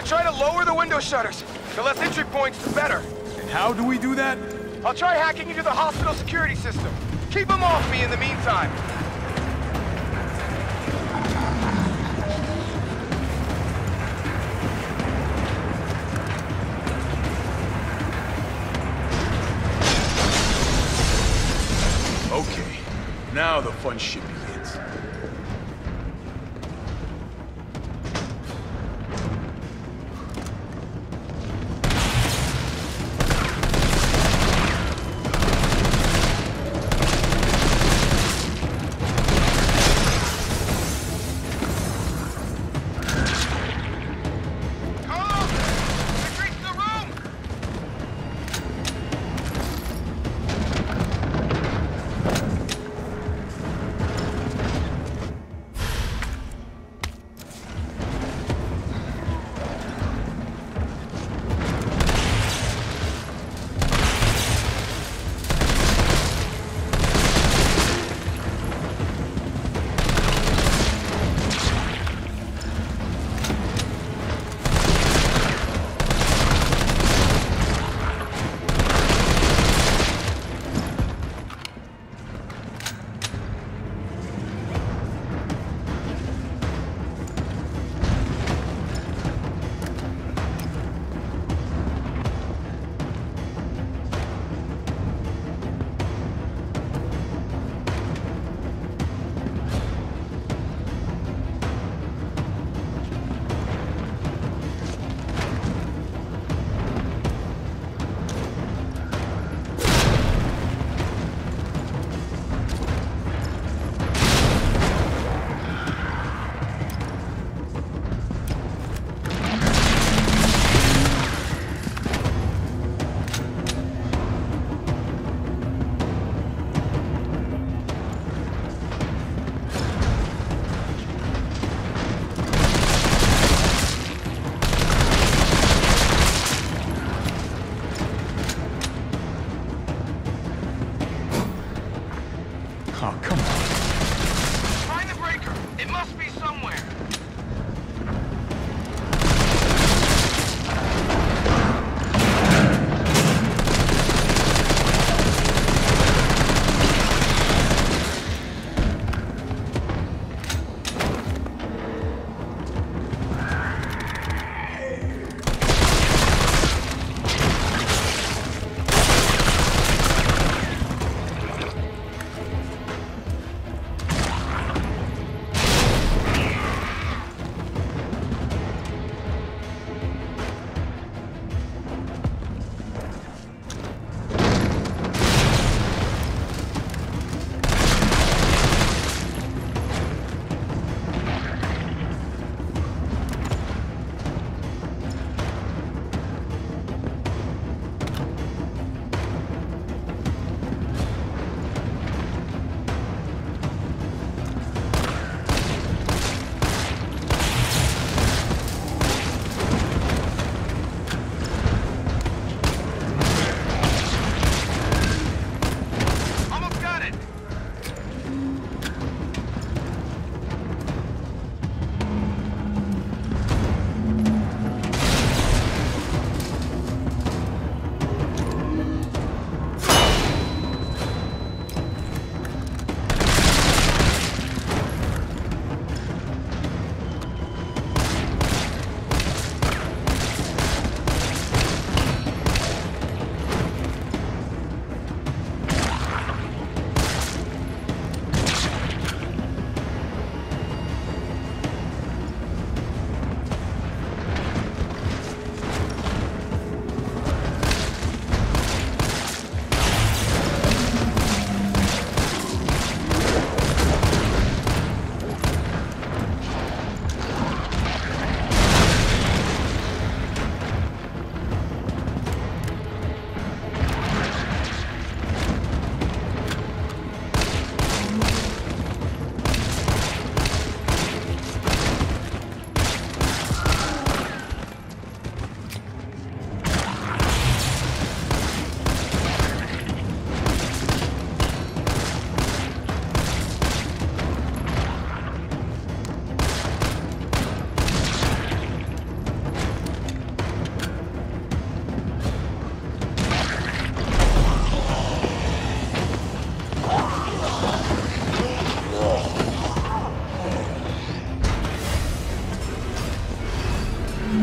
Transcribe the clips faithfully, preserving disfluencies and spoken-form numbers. gonna try to lower the window shutters. The less entry points, the better. And how do we do that? I'll try hacking into the hospital security system. Keep them off me in the meantime. Okay, now the fun shit begins.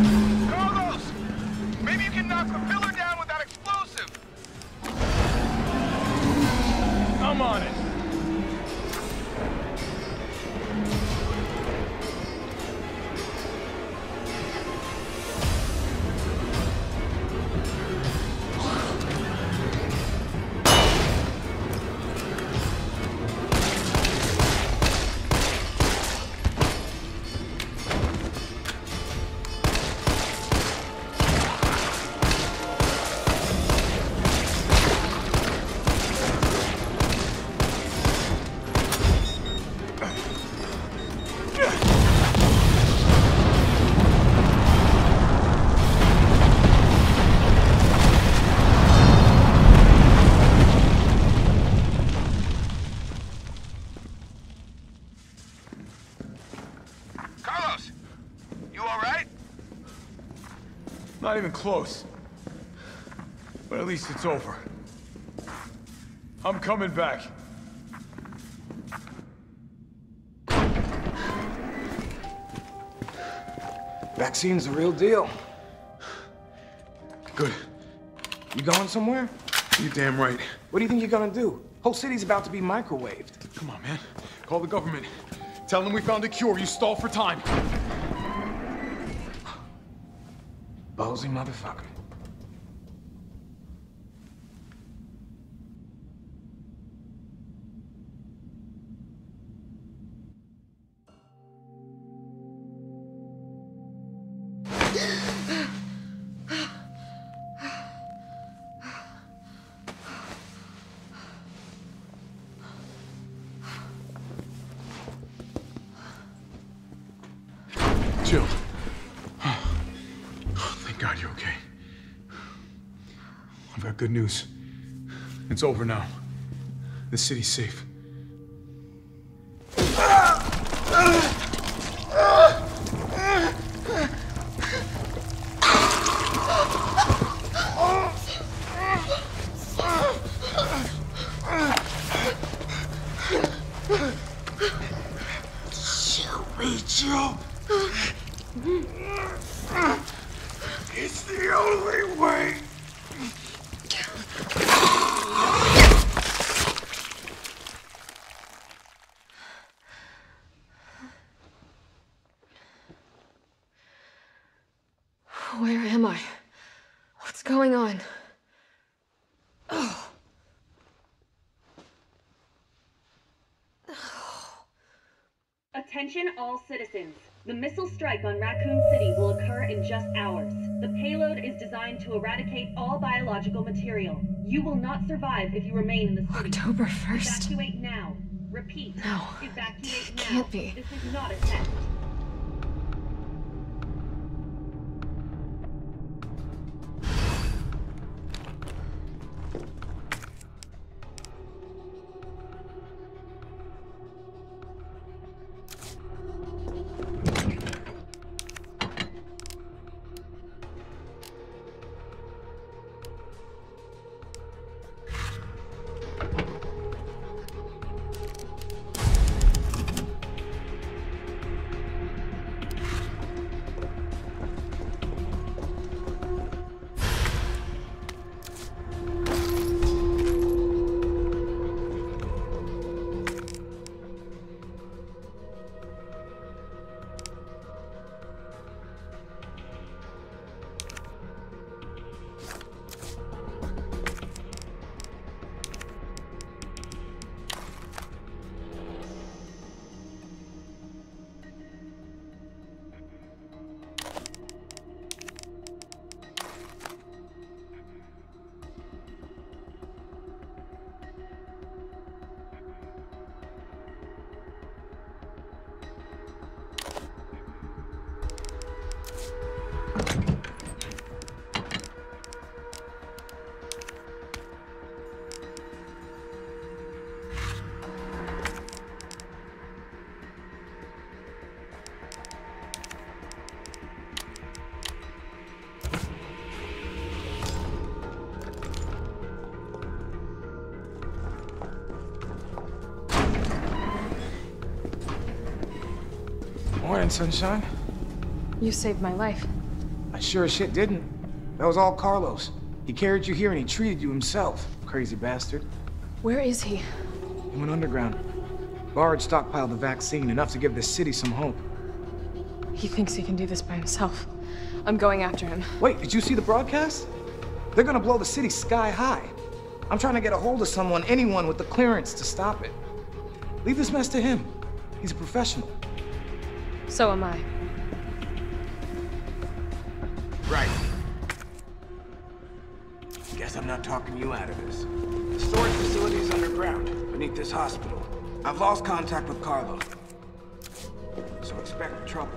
Carlos! Maybe you can knock the filler down with that explosive! I'm on it! Not even close. But at least it's over. I'm coming back. Vaccine's the real deal. Good. You going somewhere? You're damn right. What do you think you're gonna do? Whole city's about to be microwaved. Come on, man. Call the government. Tell them we found a cure. You stall for time. Ballsy motherfucker. Jill. God, you okay? I've got good news. It's over now. The city's safe. Show me, Jill. It's the only way! Where am I? What's going on? Oh. Oh. Attention all citizens. The missile strike on Raccoon City will occur in just hours. The payload is designed to eradicate all biological material. You will not survive if you remain in the city. October first? Evacuate now. Repeat. No. Evacuate now. Can't be. This is not a test. Morning, sunshine. You saved my life. I sure as shit didn't. That was all Carlos. He carried you here and he treated you himself. Crazy bastard. Where is he? He went underground. Bard stockpiled the vaccine, enough to give this city some hope. He thinks he can do this by himself. I'm going after him. Wait, did you see the broadcast? They're gonna blow the city sky high. I'm trying to get a hold of someone, anyone with the clearance to stop it. Leave this mess to him. He's a professional. So am I. Right. Guess I'm not talking you out of this. The storage facility is underground, beneath this hospital. I've lost contact with Carlos, so expect trouble.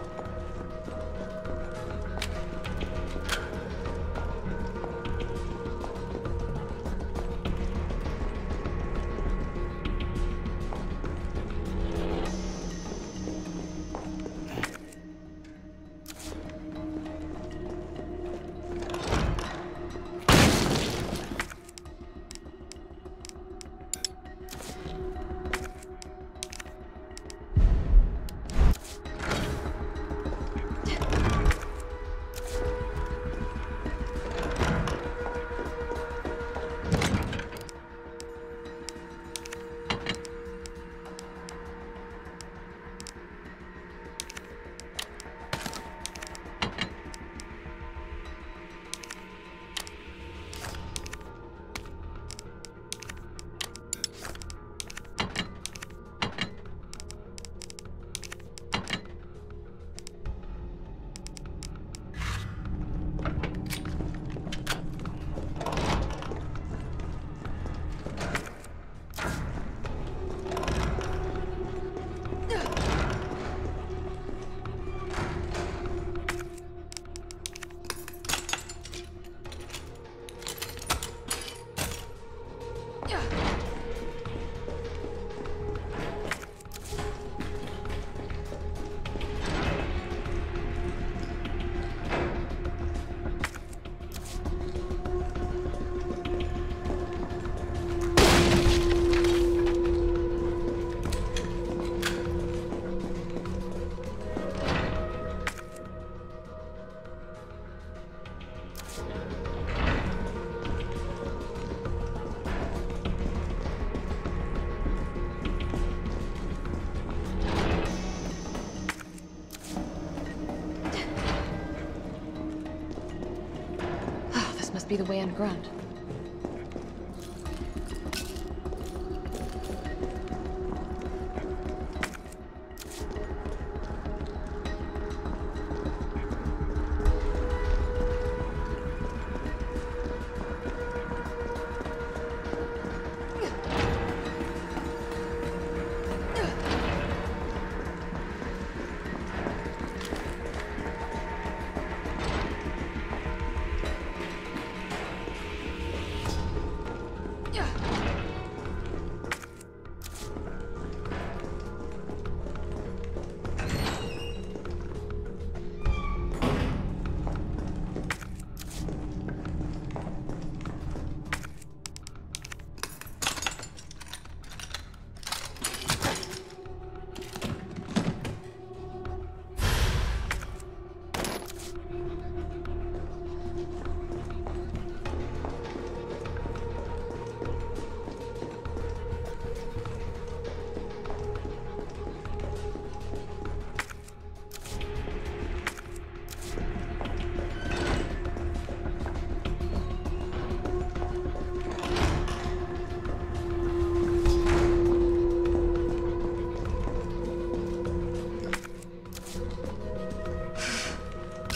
Be the way underground.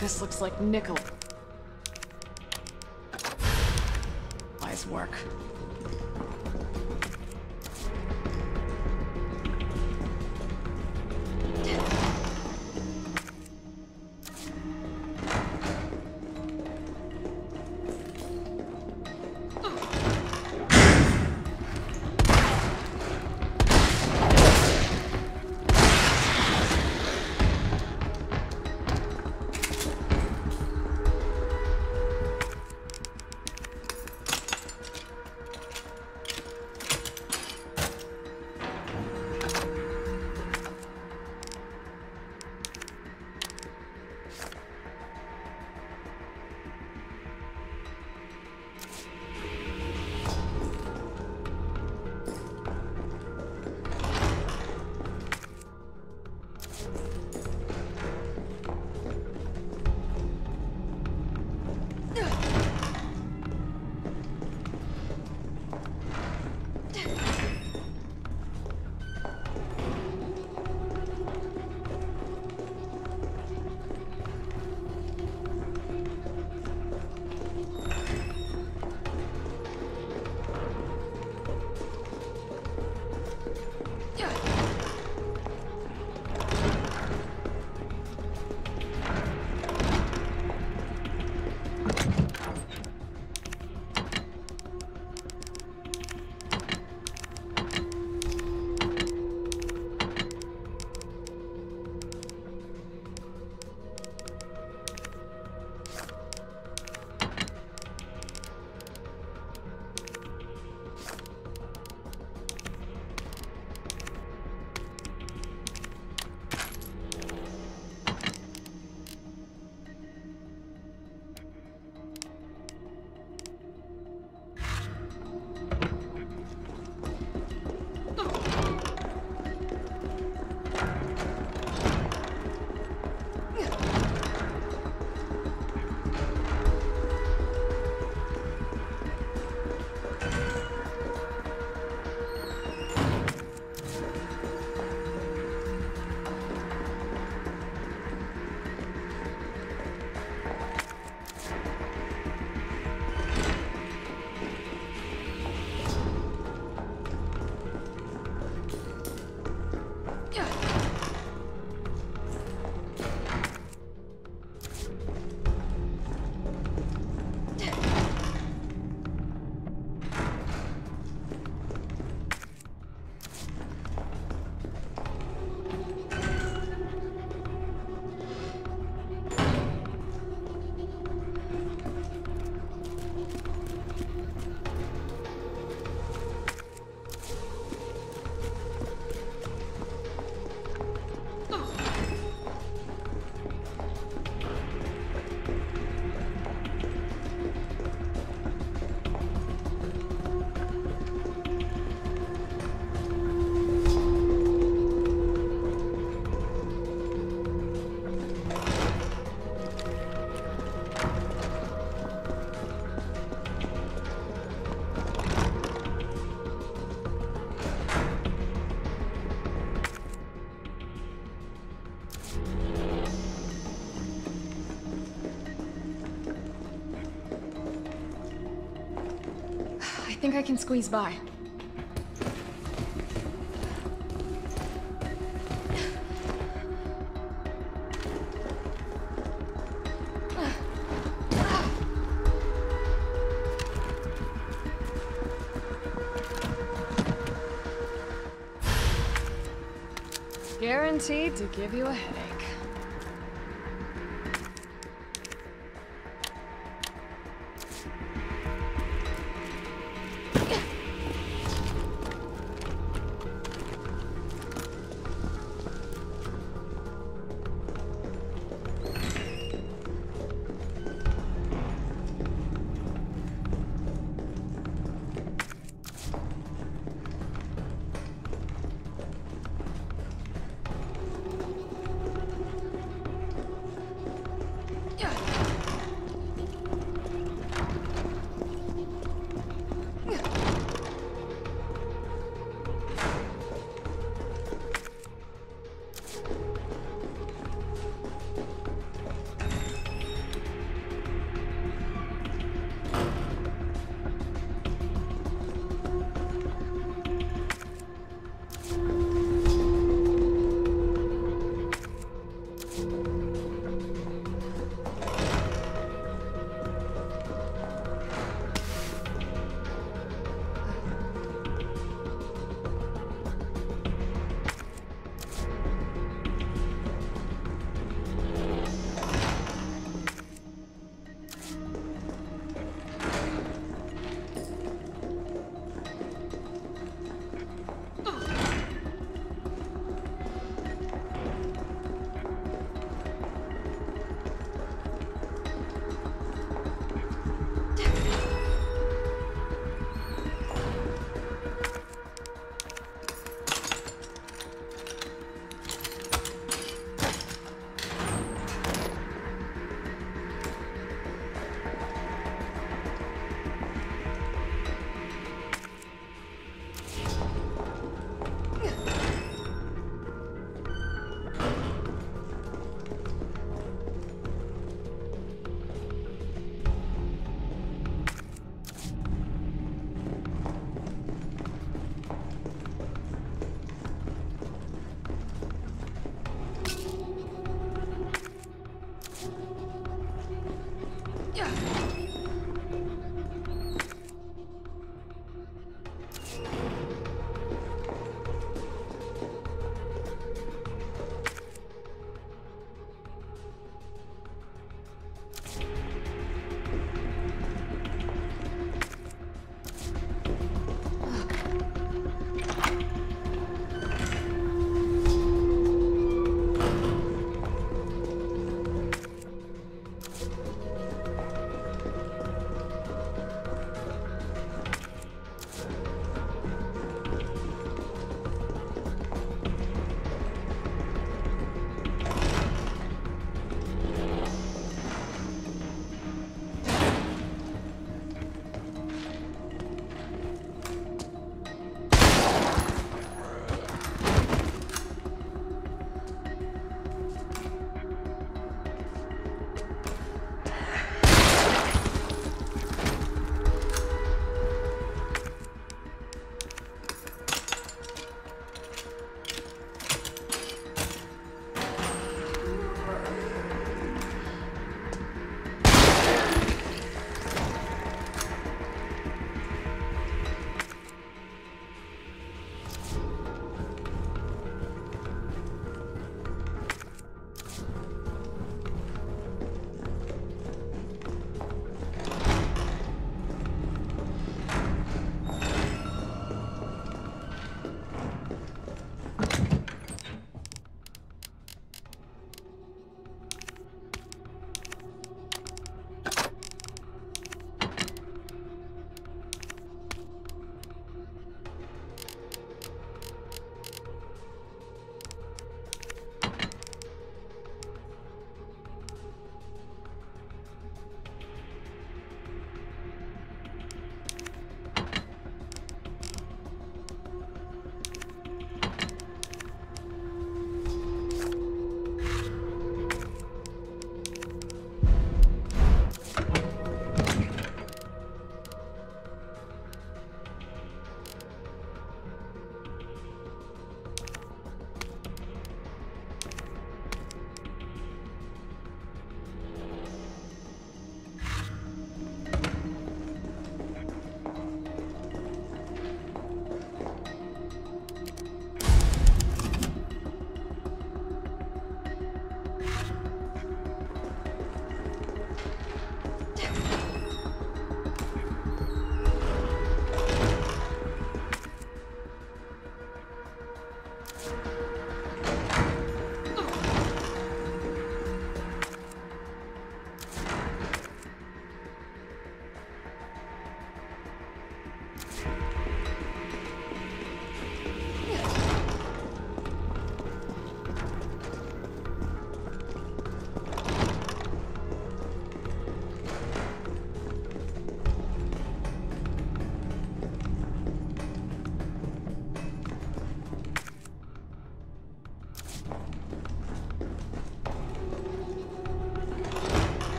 This looks like Nikolai. Nice work. think I can squeeze by. Guaranteed to give you a headache.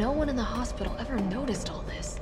no one in the hospital ever noticed all this.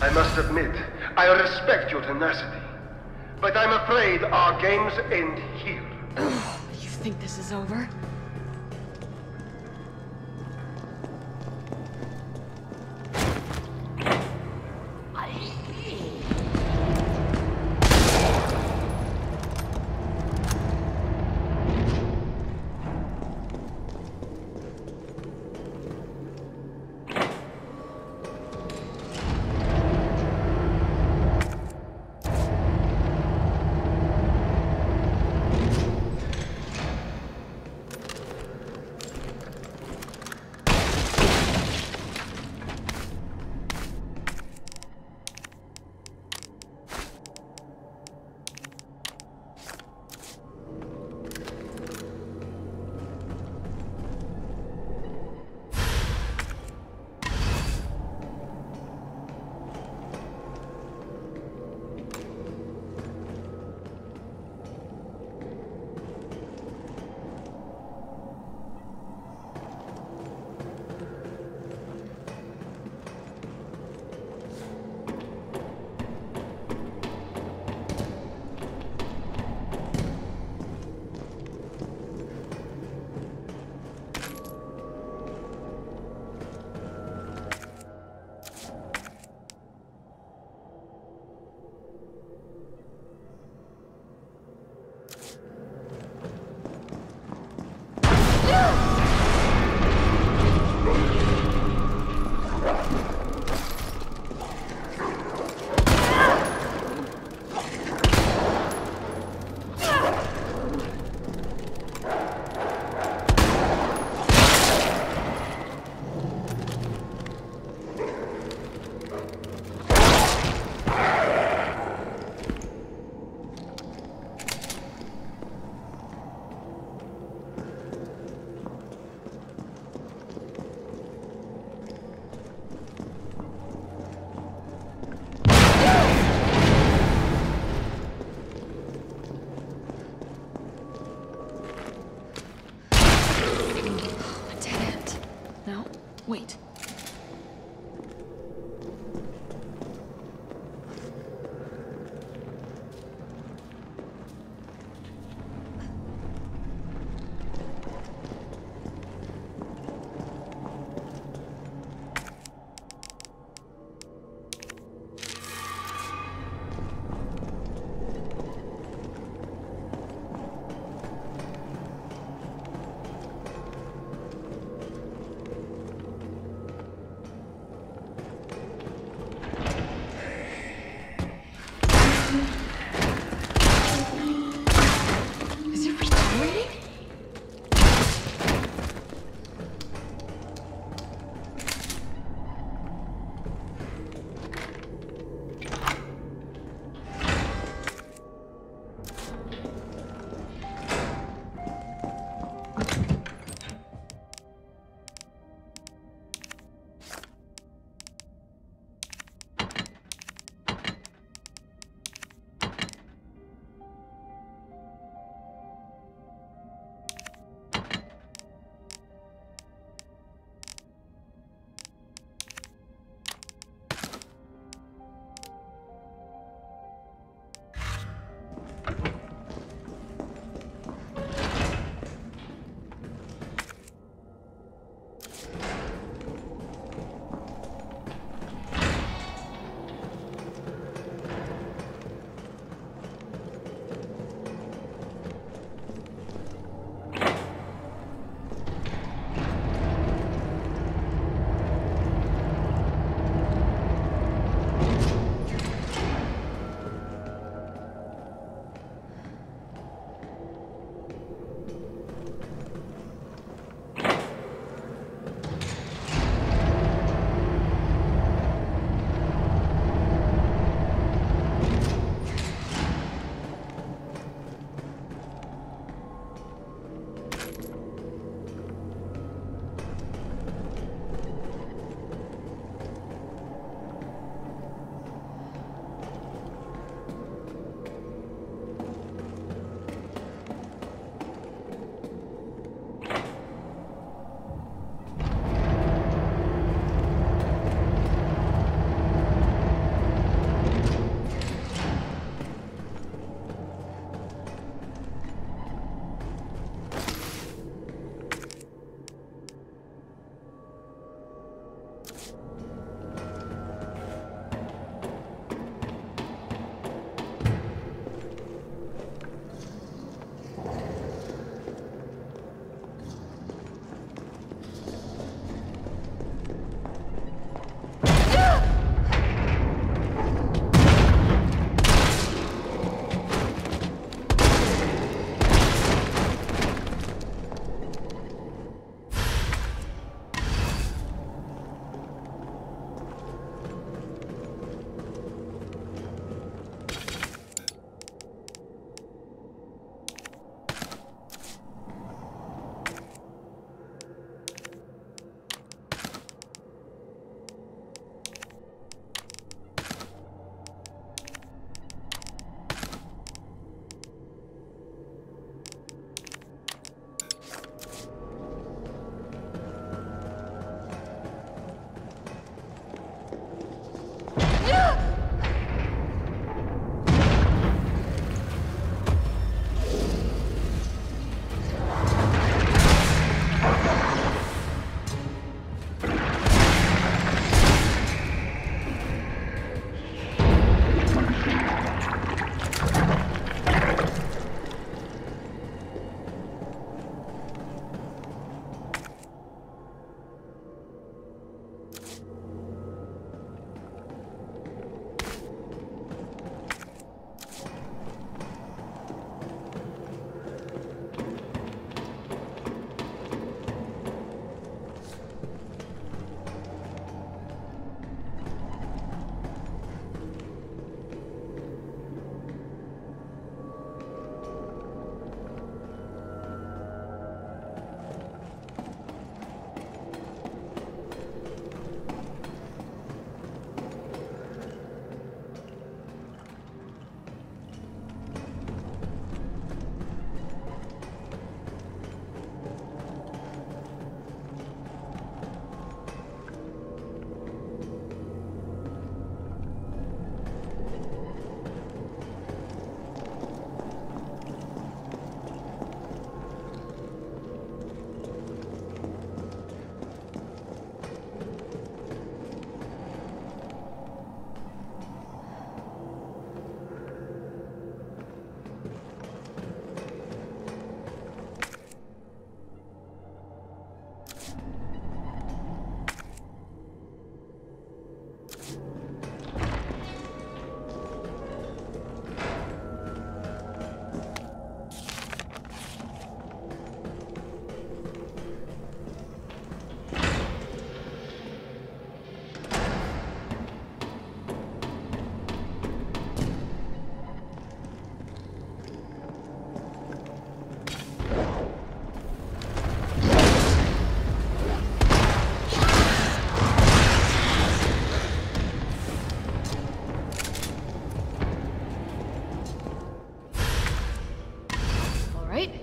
I must admit, I respect your tenacity, but I'm afraid our games end here. You think this is over? Wait.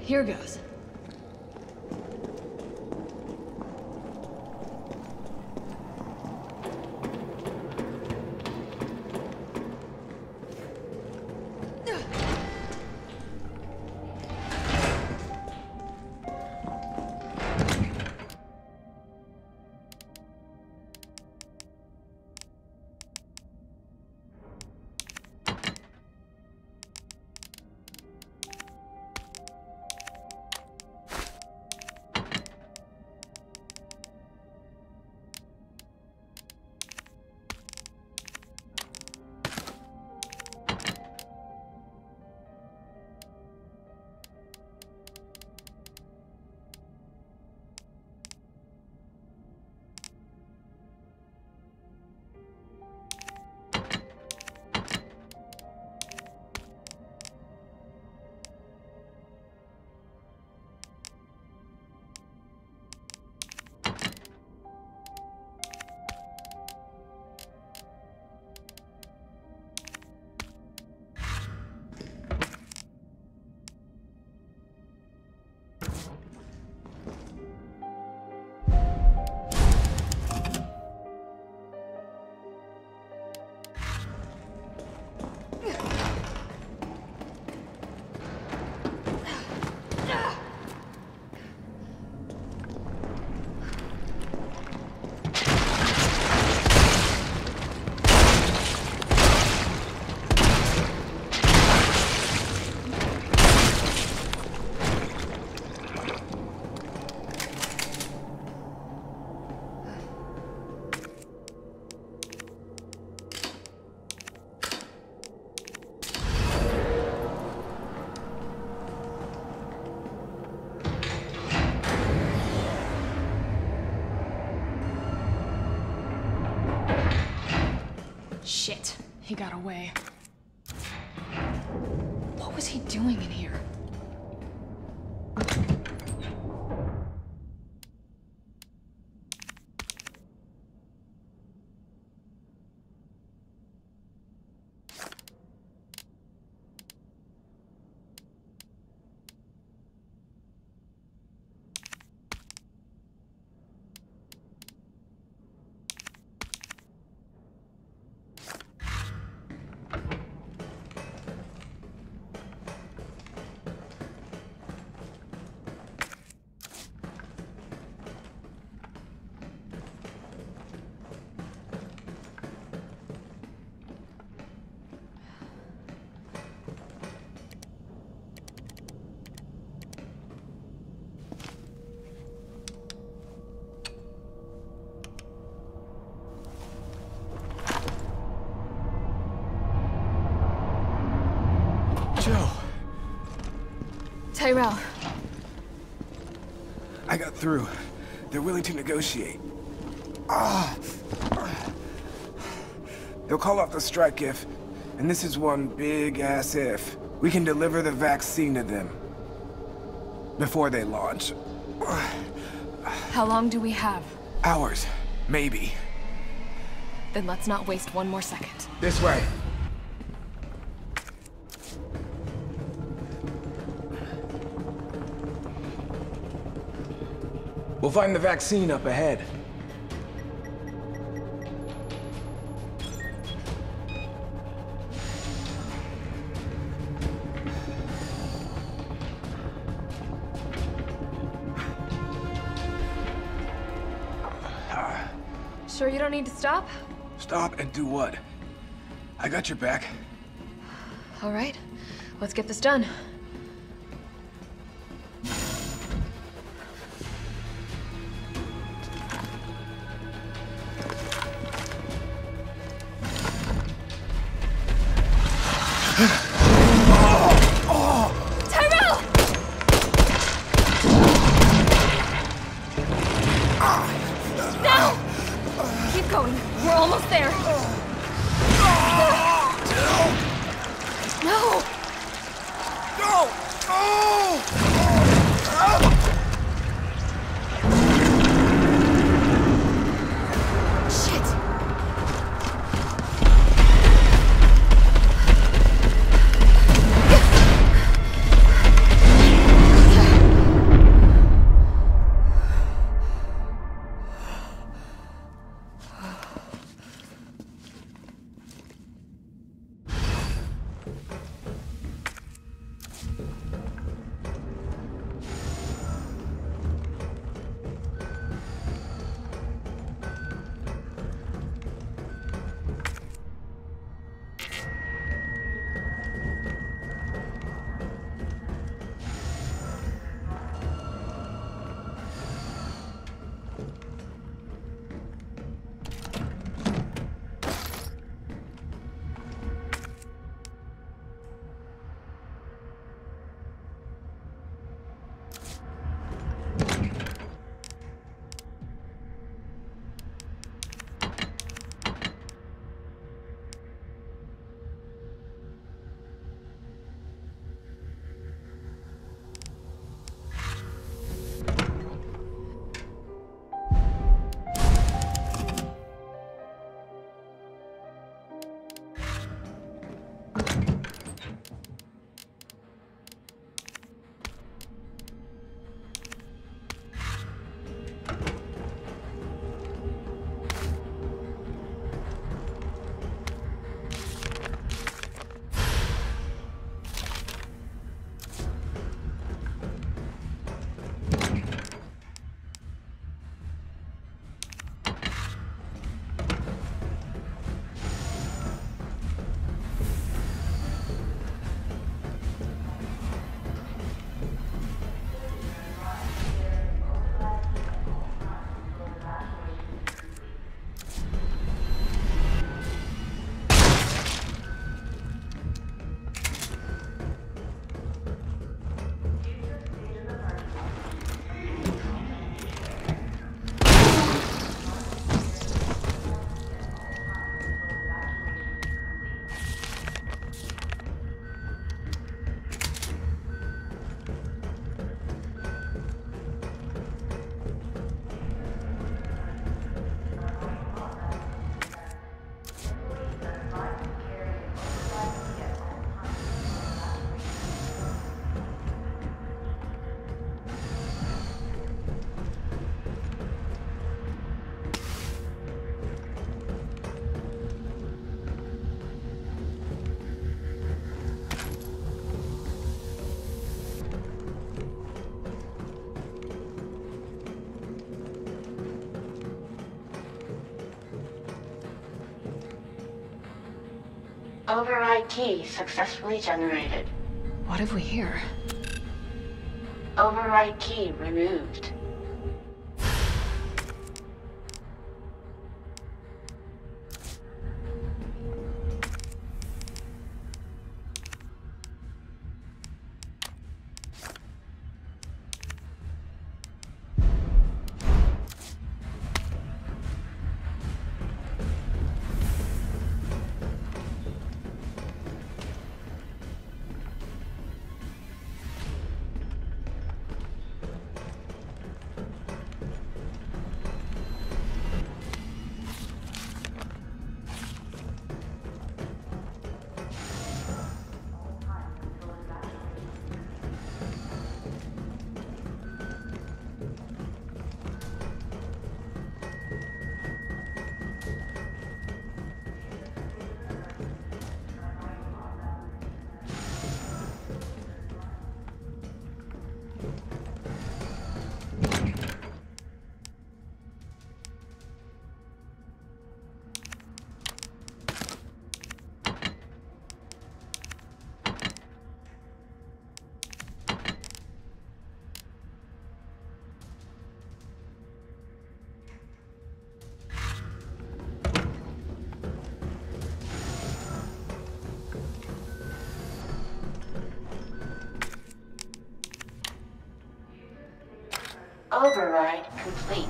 Here goes. Shit, he got away. What was he doing in here? Tyrell. I got through. They're willing to negotiate. Ah. They'll call off the strike if, and this is one big ass if, we can deliver the vaccine to them before they launch. How long do we have? Hours, maybe. Then let's not waste one more second. This way. We'll find the vaccine up ahead. Sure you don't need to stop? Stop and do what? I got your back. All right, let's get this done. Override key successfully generated. What have we here? Override key removed. Override complete.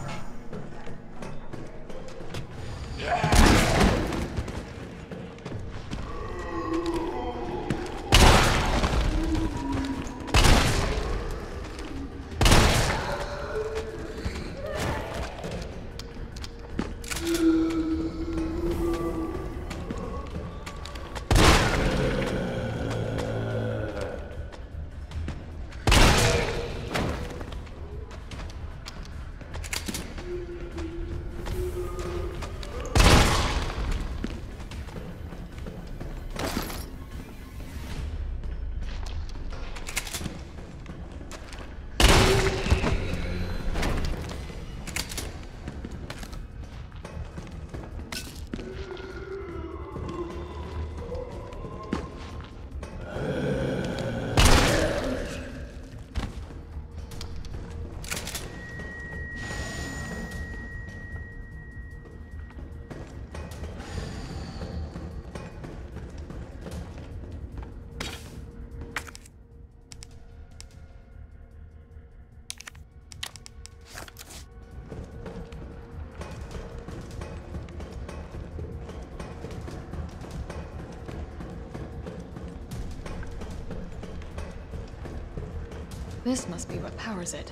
This must be what powers it.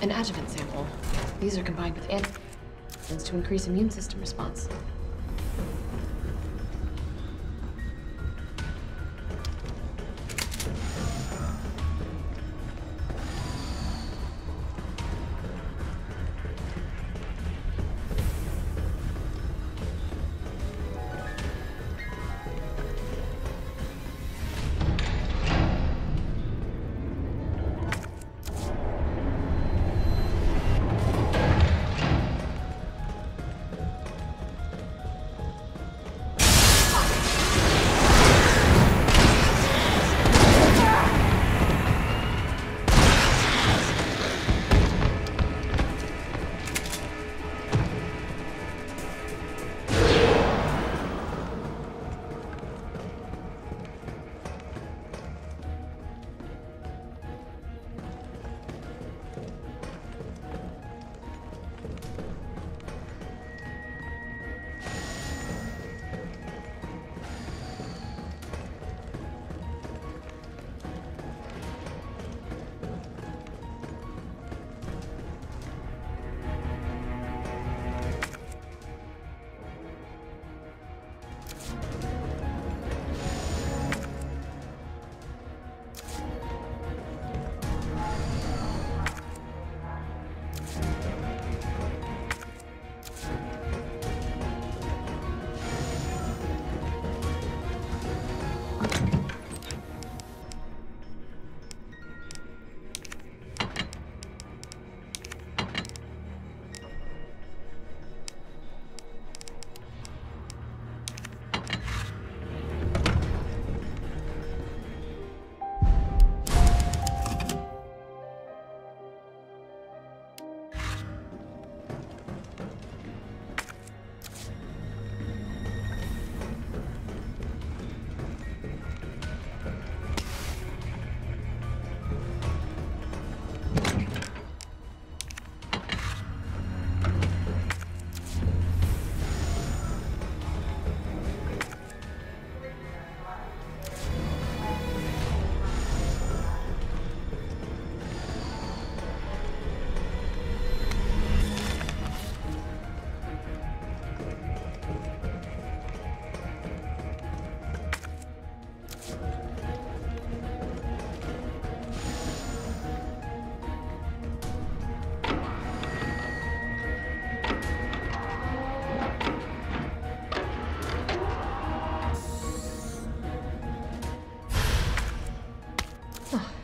An adjuvant sample. These are combined with antigens to increase immune system response.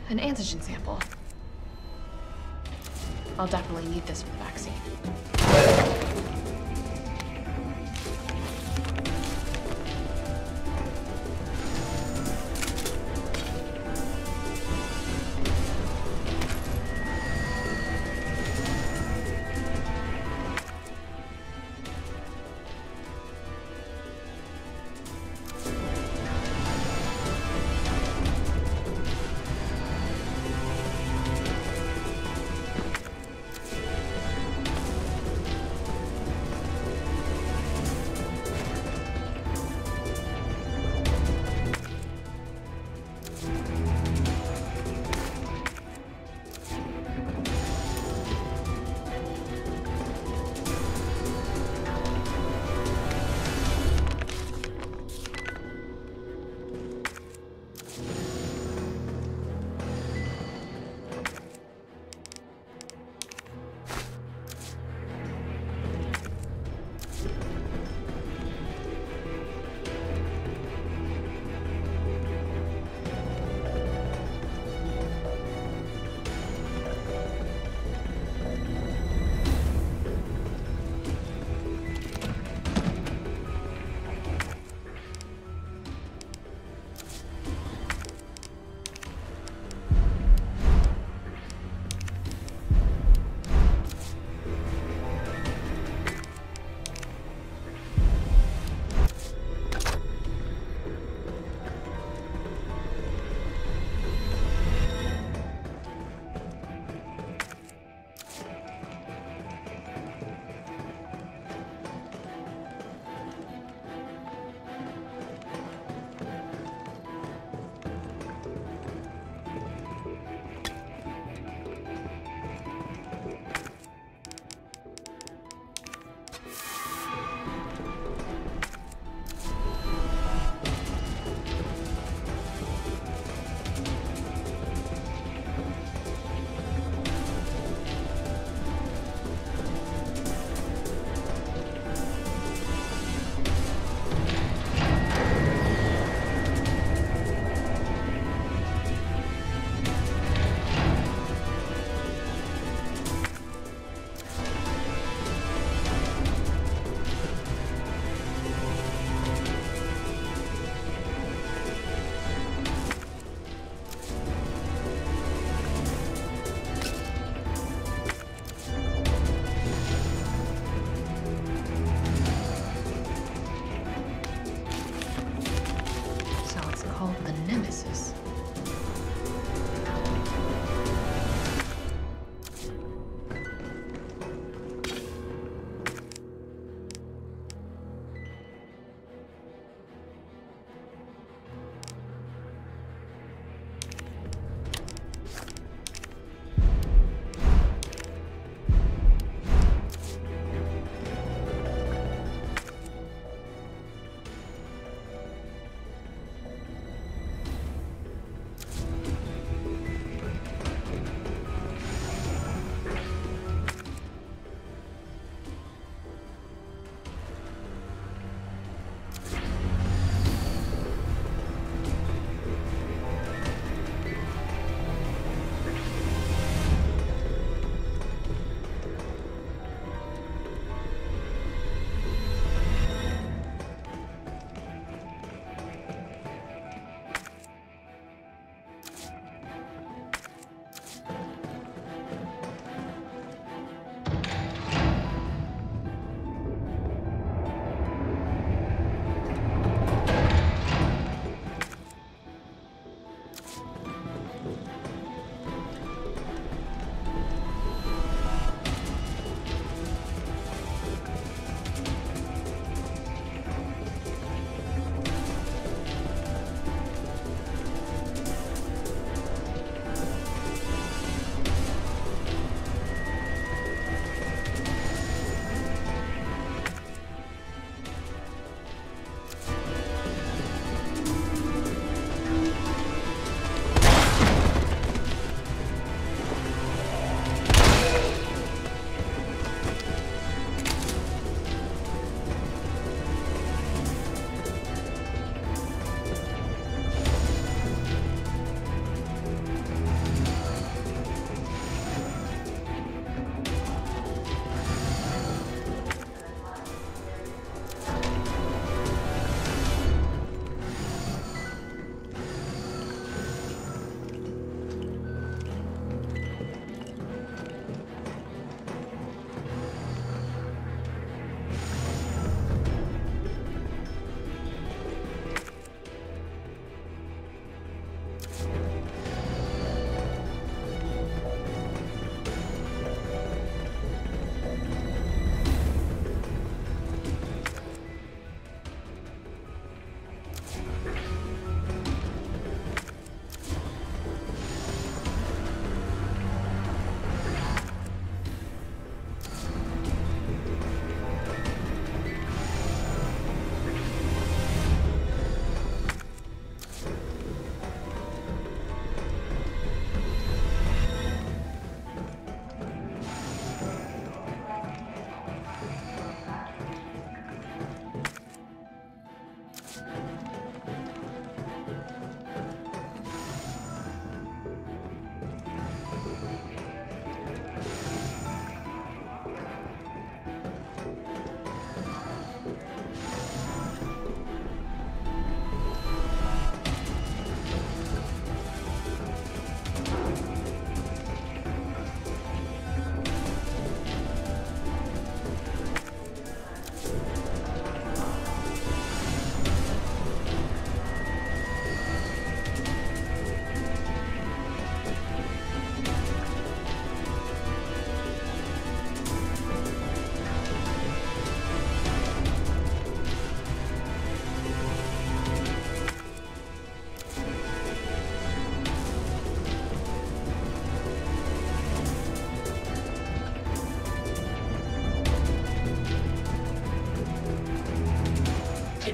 An antigen sample. I'll definitely need this for the vaccine.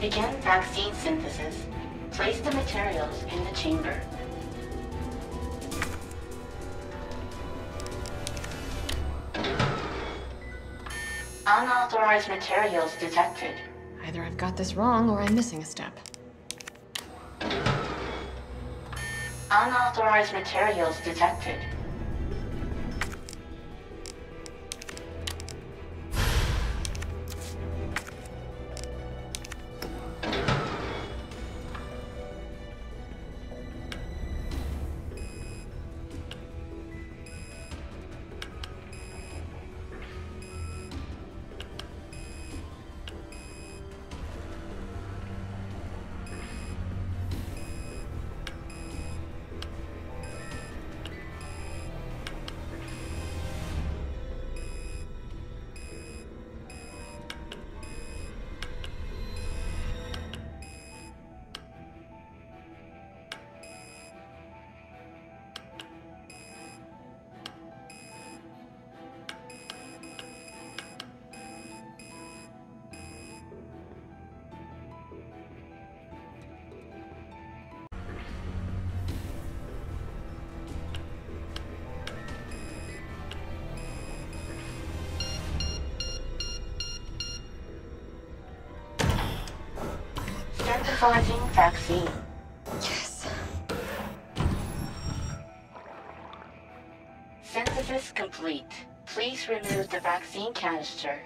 begin vaccine synthesis, place the materials in the chamber. Unauthorized materials detected. Either I've got this wrong or I'm missing a step. Unauthorized materials detected. Synthesizing vaccine. Yes. Synthesis complete. Please remove the vaccine canister.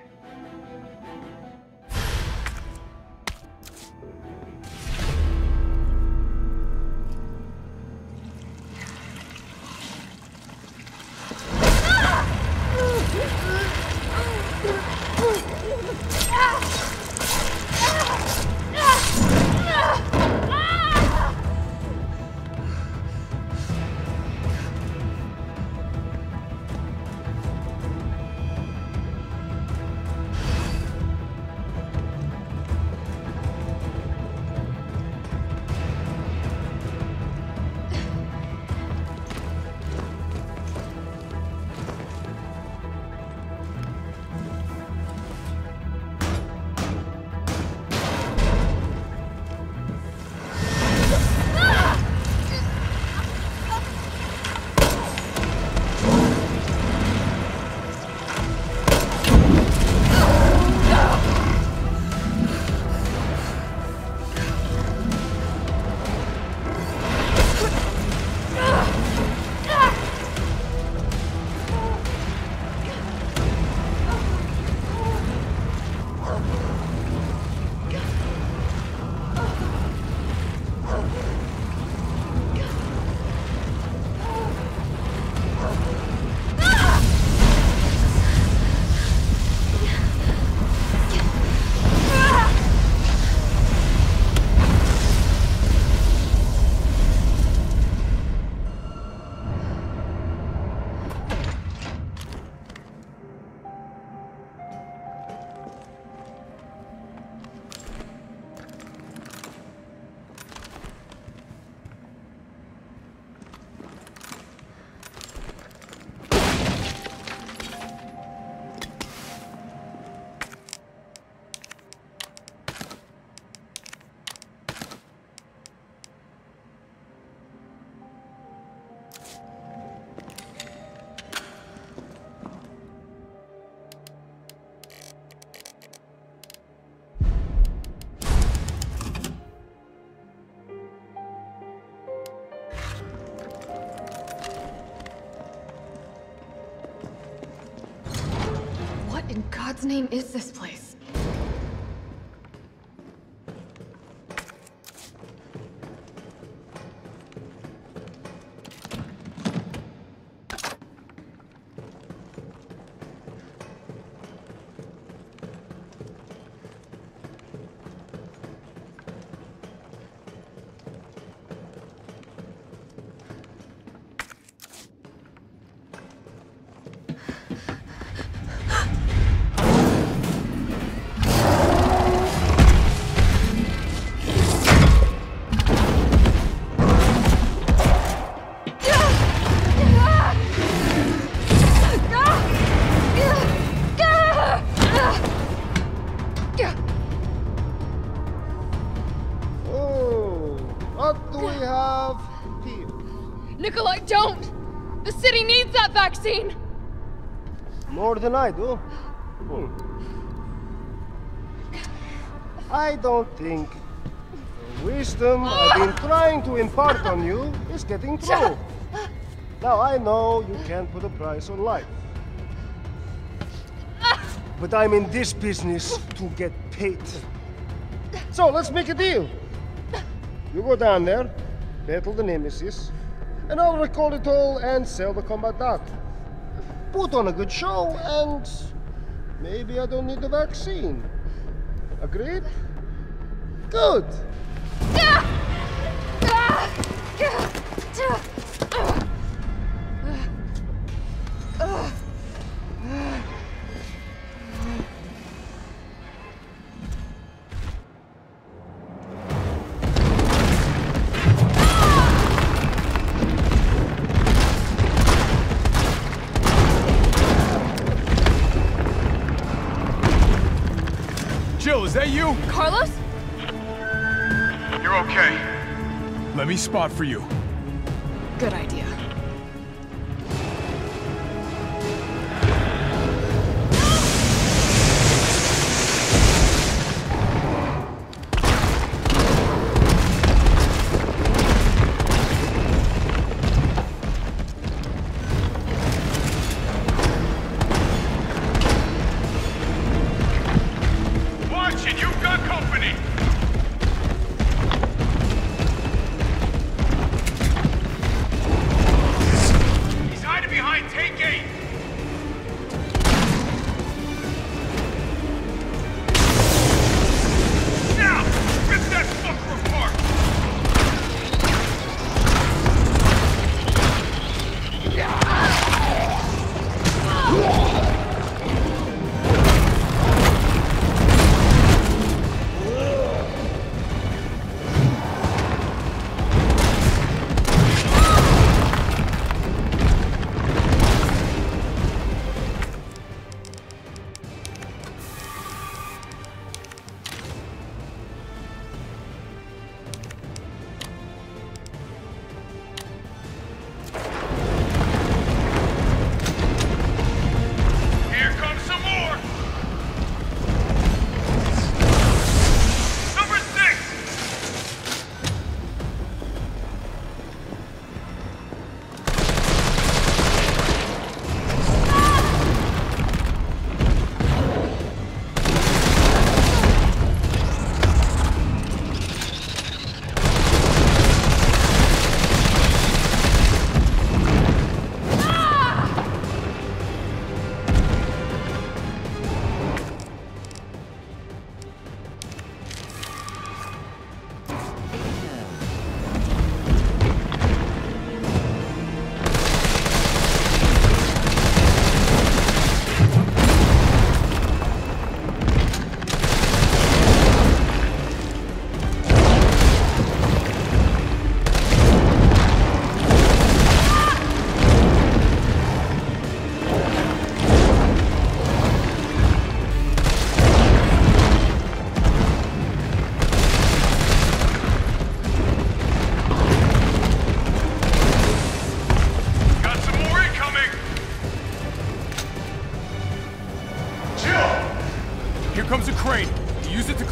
God's name is this place? do we have here? Nikolai, don't! The city needs that vaccine! More than I do. Hmm. I don't think the wisdom I've been trying to impart on you is getting through. Now I know you can't put a price on life. But I'm in this business to get paid. So let's make a deal. You go down there, battle the Nemesis, and I'll record it all and sell the combat data. Put on a good show, and maybe I don't need the vaccine. Agreed? Good. Is that you? Carlos? You're okay. Let me spot for you. Good idea.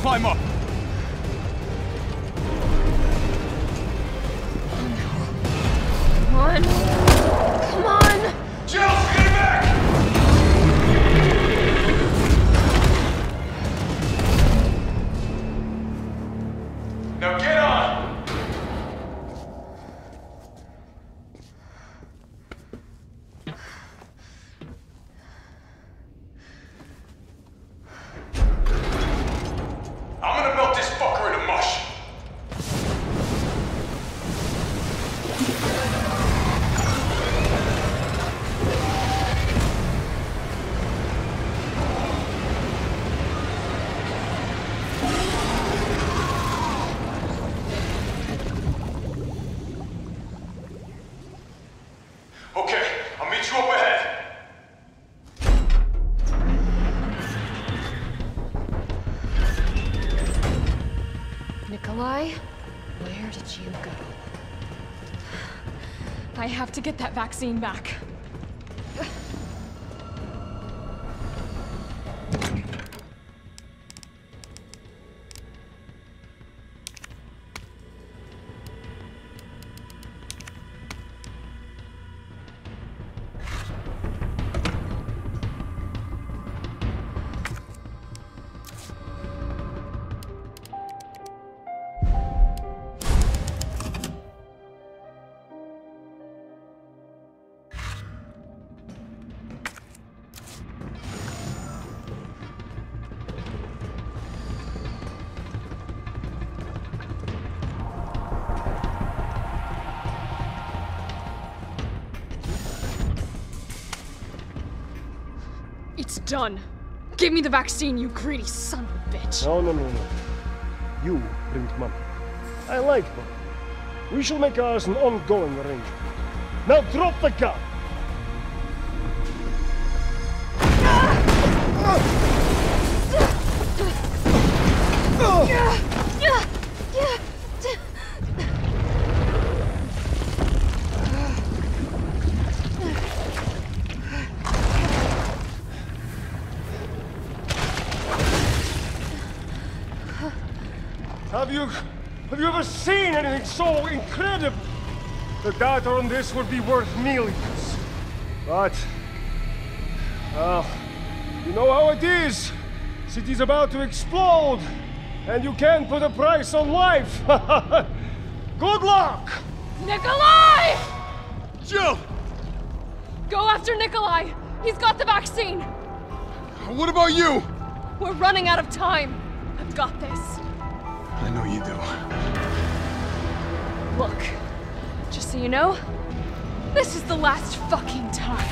Climb up. I have to get that vaccine back. It's done. Give me the vaccine, you greedy son of a bitch. No, no, no, no. You bring money. I like money. We shall make ours an ongoing arrangement. Now drop the gun! Have you ever seen anything so incredible? The data on this would be worth millions. But, well, you know how it is. City's about to explode, and you can't put a price on life. Good luck! Nikolai! Jill! Go after Nikolai. He's got the vaccine. What about you? We're running out of time. I've got this. I know you do. Look, just so you know, this is the last fucking time.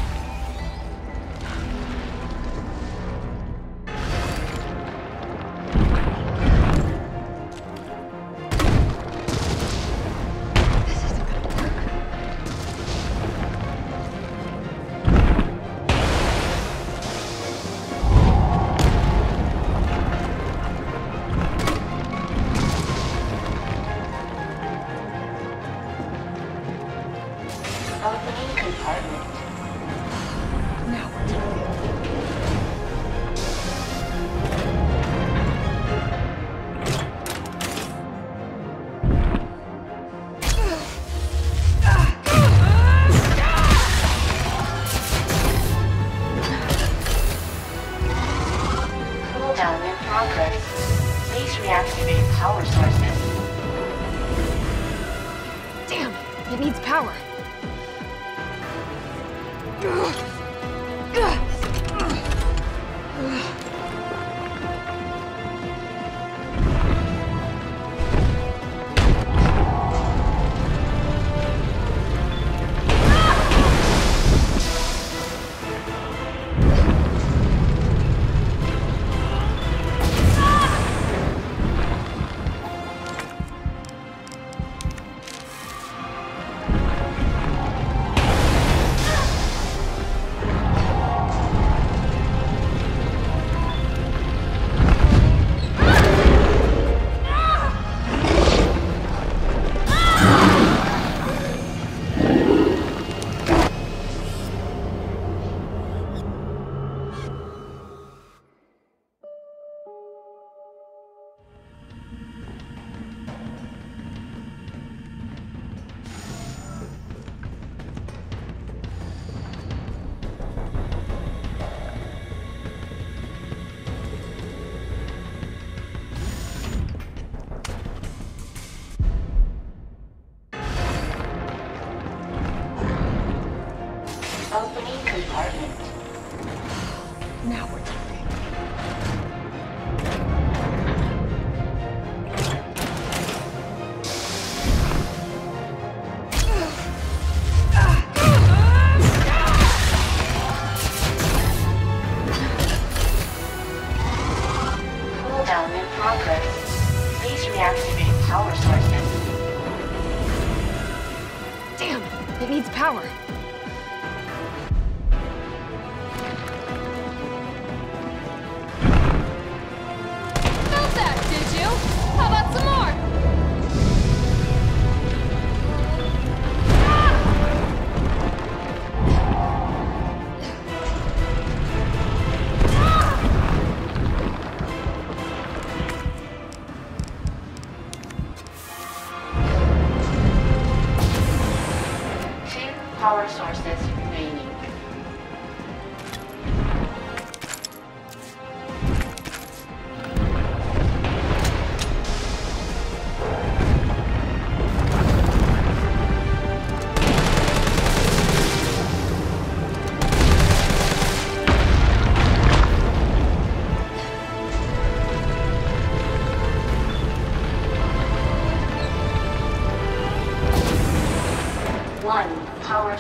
power sources remaining.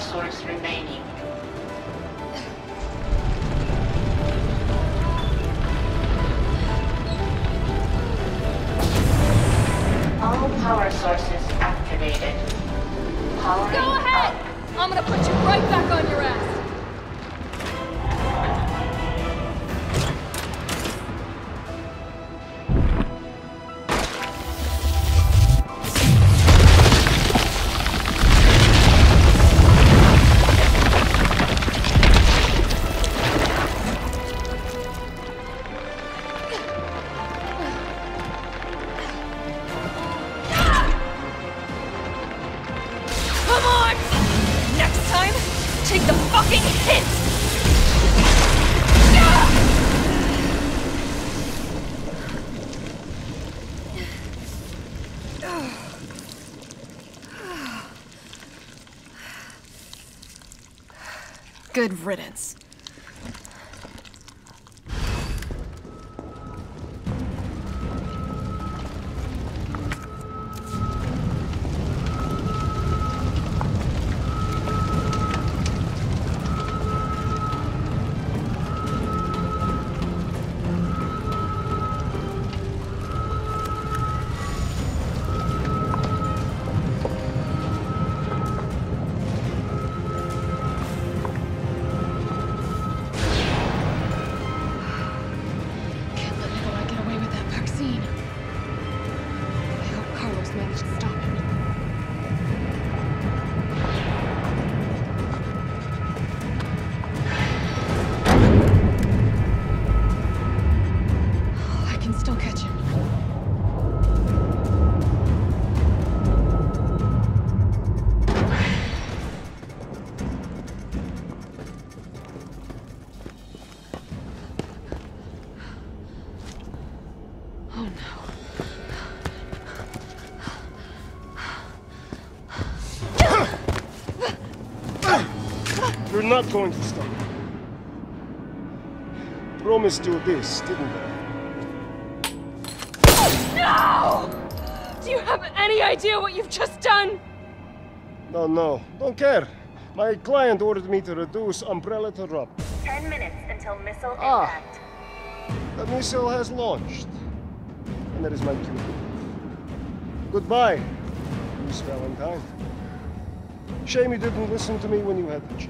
Source remaining. All power sources activated. Powering Go ahead! Up. I'm gonna put you right back on your ass! Good riddance. You're not going to stop me. Promised you this, didn't I? No! Do you have any idea what you've just done? No, no. Don't care. My client ordered me to reduce Umbrella to rubble. Ten minutes until missile ah. impact. The missile has launched. And that is my cue. Goodbye, Miss Valentine. Shame you didn't listen to me when you had the chance.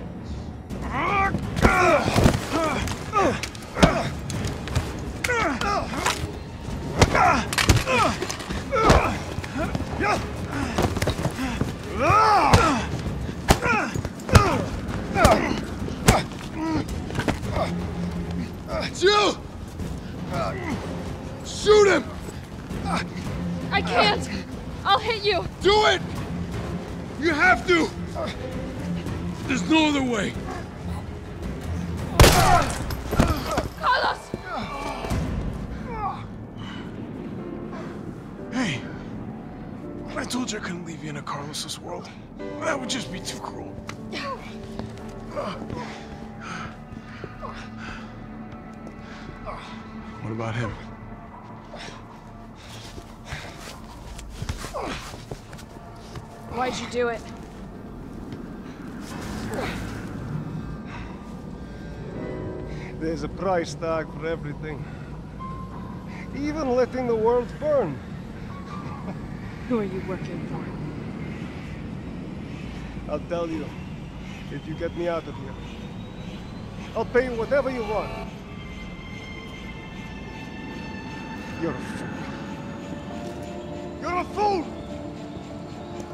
Jill! Shoot him! I can't! I'll hit you! Do it! You have to! There's no other way. Carlos! Hey, I told you I couldn't leave you in a Carlos's world. That would just be too cruel. What about him? Why'd you do it? There's a price tag for everything. Even letting the world burn. Who are you working for? I'll tell you, if you get me out of here. I'll pay you whatever you want. You're a fool. You're a fool!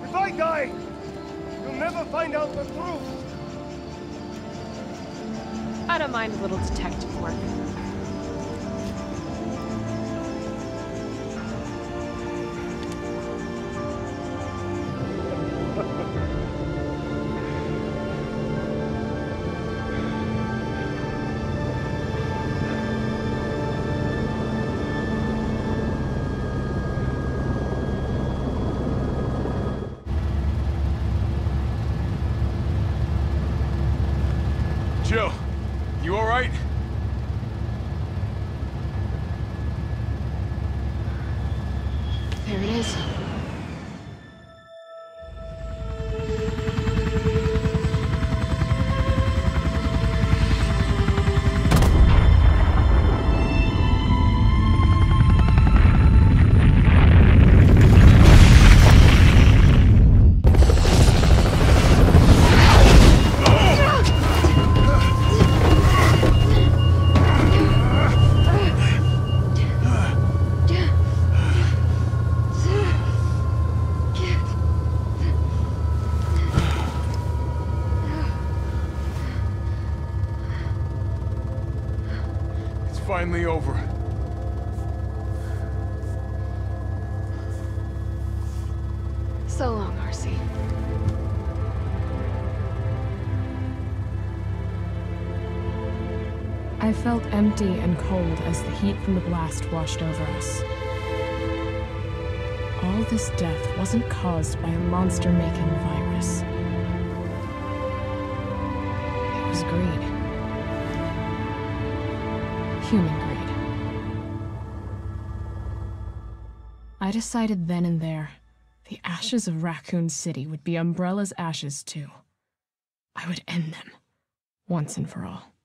If I die, you'll never find out the truth. I don't mind a little detective work. finally over. So long, R C. I felt empty and cold as the heat from the blast washed over us. All this death wasn't caused by a monster-making virus. It was greed. Human greed. I decided then and there, the ashes of Raccoon City would be Umbrella's ashes too. I would end them, once and for all.